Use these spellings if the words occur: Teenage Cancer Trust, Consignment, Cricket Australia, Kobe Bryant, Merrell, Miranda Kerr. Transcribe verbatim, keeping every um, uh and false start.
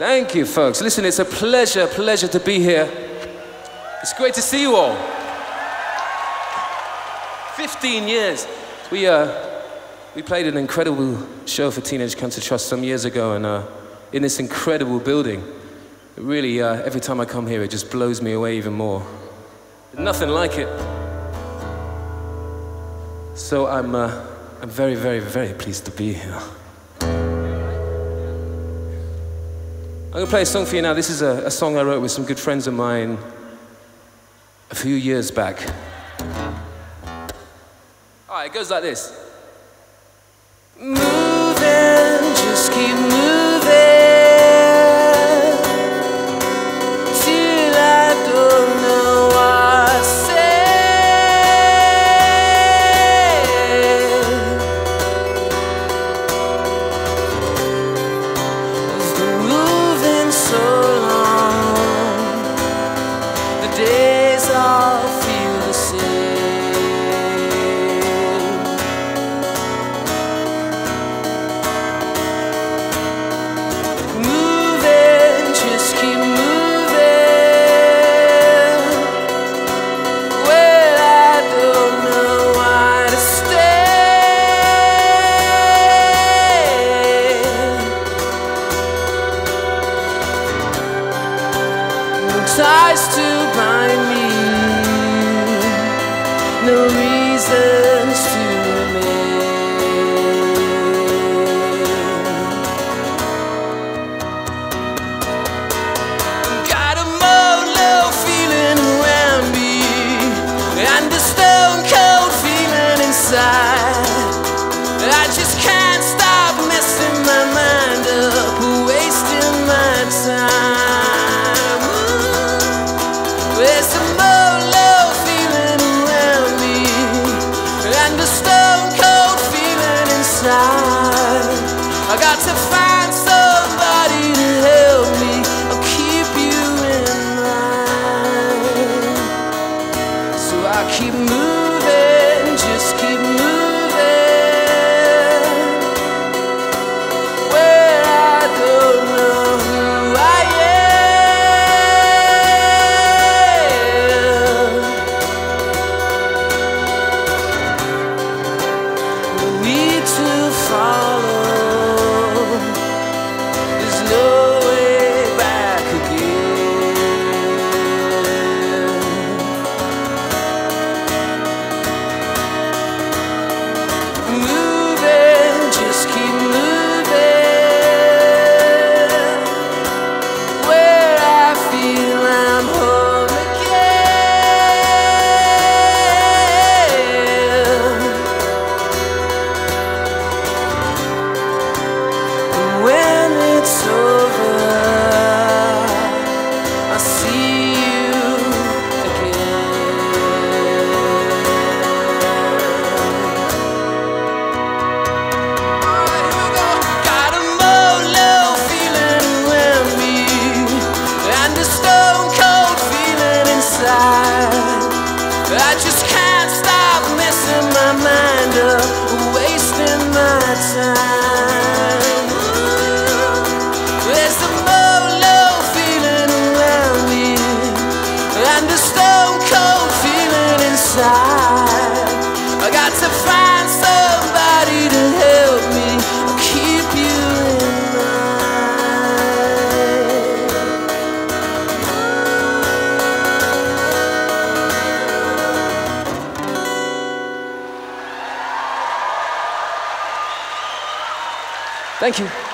Thank you, folks. Listen, it's a pleasure, pleasure to be here. It's great to see you all. fifteen years. We, uh, we played an incredible show for Teenage Cancer Trust some years ago, and uh, in this incredible building. It really, uh, every time I come here, it just blows me away even more. There's nothing like it. So I'm, uh, I'm very, very, very pleased to be here. I'm going to play a song for you now. This is a, a song I wrote with some good friends of mine a few years back. All right, it goes like this. Moving, just keep moving till I don't know what I say. I've been moving so long, the days all feel the same. Ties to bind me, no reasons to remain. Got a molo feeling around me, and the stone cold feeling inside. I just can't stop messing my mind up, wasting my time. There's a molo feeling around me, and a stone cold feeling inside. I got to find somebody to help me, I'll keep you in mind. So I keep moving, just keep moving, where I don't know who I am. I just can't stop messing my mind up, wasting my time. There's a molo feeling around me, and a stone cold feeling inside. I got to find somebody to help me, I'll keep you in mind. Thank you.